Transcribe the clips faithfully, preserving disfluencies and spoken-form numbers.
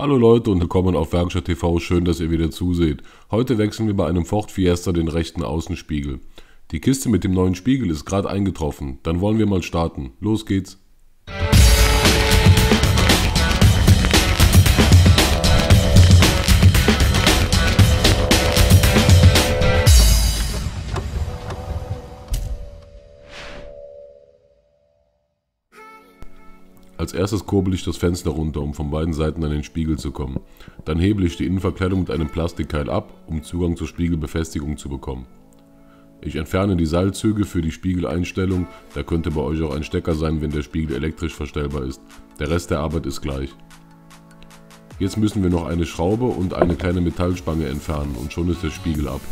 Hallo Leute und willkommen auf Werkstatt T V, schön, dass ihr wieder zuseht. Heute wechseln wir bei einem Ford Fiesta den rechten Außenspiegel. Die Kiste mit dem neuen Spiegel ist gerade eingetroffen, dann wollen wir mal starten. Los geht's! Als erstes kurbel ich das Fenster runter, um von beiden Seiten an den Spiegel zu kommen. Dann hebel ich die Innenverkleidung mit einem Plastikkeil ab, um Zugang zur Spiegelbefestigung zu bekommen. Ich entferne die Seilzüge für die Spiegeleinstellung, da könnte bei euch auch ein Stecker sein, wenn der Spiegel elektrisch verstellbar ist. Der Rest der Arbeit ist gleich. Jetzt müssen wir noch eine Schraube und eine kleine Metallspange entfernen und schon ist der Spiegel ab.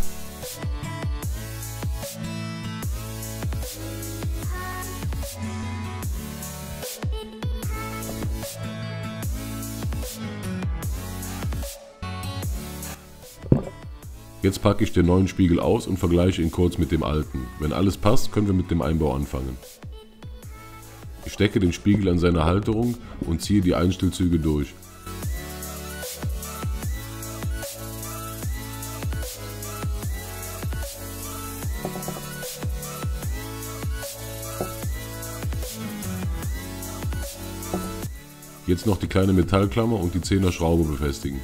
Jetzt packe ich den neuen Spiegel aus und vergleiche ihn kurz mit dem alten. Wenn alles passt, können wir mit dem Einbau anfangen. Ich stecke den Spiegel an seine Halterung und ziehe die Einstellzüge durch. Jetzt noch die kleine Metallklammer und die zehner Schraube befestigen.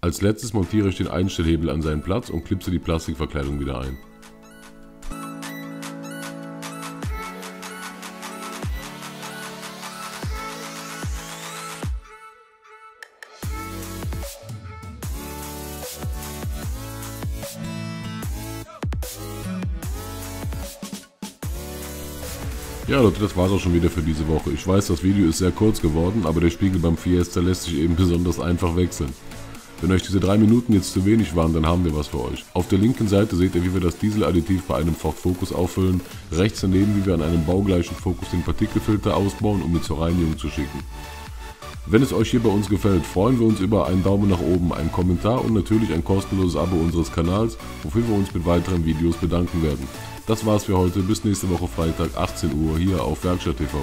Als letztes montiere ich den Einstellhebel an seinen Platz und klipse die Plastikverkleidung wieder ein. Ja Leute, das war's auch schon wieder für diese Woche. Ich weiß, das Video ist sehr kurz geworden, aber der Spiegel beim Fiesta lässt sich eben besonders einfach wechseln. Wenn euch diese drei Minuten jetzt zu wenig waren, dann haben wir was für euch. Auf der linken Seite seht ihr, wie wir das Dieseladditiv bei einem Ford Focus auffüllen, rechts daneben, wie wir an einem baugleichen Focus den Partikelfilter ausbauen, um ihn zur Reinigung zu schicken. Wenn es euch hier bei uns gefällt, freuen wir uns über einen Daumen nach oben, einen Kommentar und natürlich ein kostenloses Abo unseres Kanals, wofür wir uns mit weiteren Videos bedanken werden. Das war's für heute, bis nächste Woche Freitag, achtzehn Uhr, hier auf Werkstatt T V.